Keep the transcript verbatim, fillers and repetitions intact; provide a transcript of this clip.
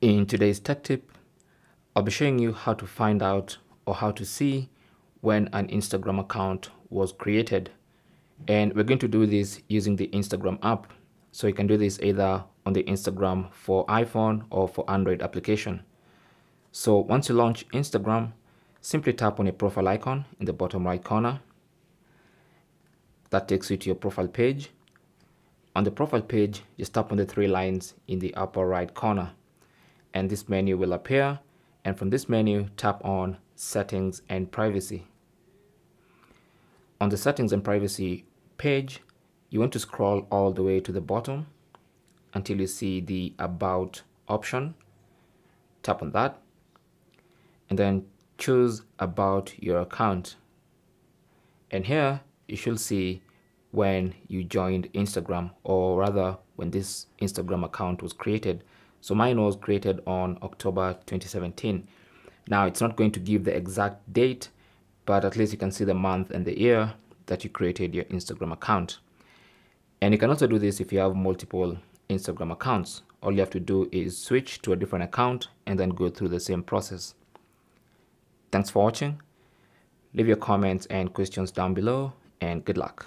In today's tech tip, I'll be showing you how to find out or how to see when an Instagram account was created. And we're going to do this using the Instagram app. So you can do this either on the Instagram for iPhone or for Android application. So once you launch Instagram, simply tap on a profile icon in the bottom right corner. That takes you to your profile page. On the profile page, just tap on the three lines in the upper right corner. And this menu will appear, and from this menu tap on Settings and Privacy. On the Settings and Privacy page, you want to scroll all the way to the bottom until you see the About option. Tap on that and then choose About Your Account, and here you should see when you joined Instagram, or rather when this Instagram account was created. So mine was created on October twenty seventeen. Now it's not going to give the exact date, but at least you can see the month and the year that you created your Instagram account. And you can also do this if you have multiple Instagram accounts. All you have to do is switch to a different account and then go through the same process. Thanks for watching. Leave your comments and questions down below, and good luck.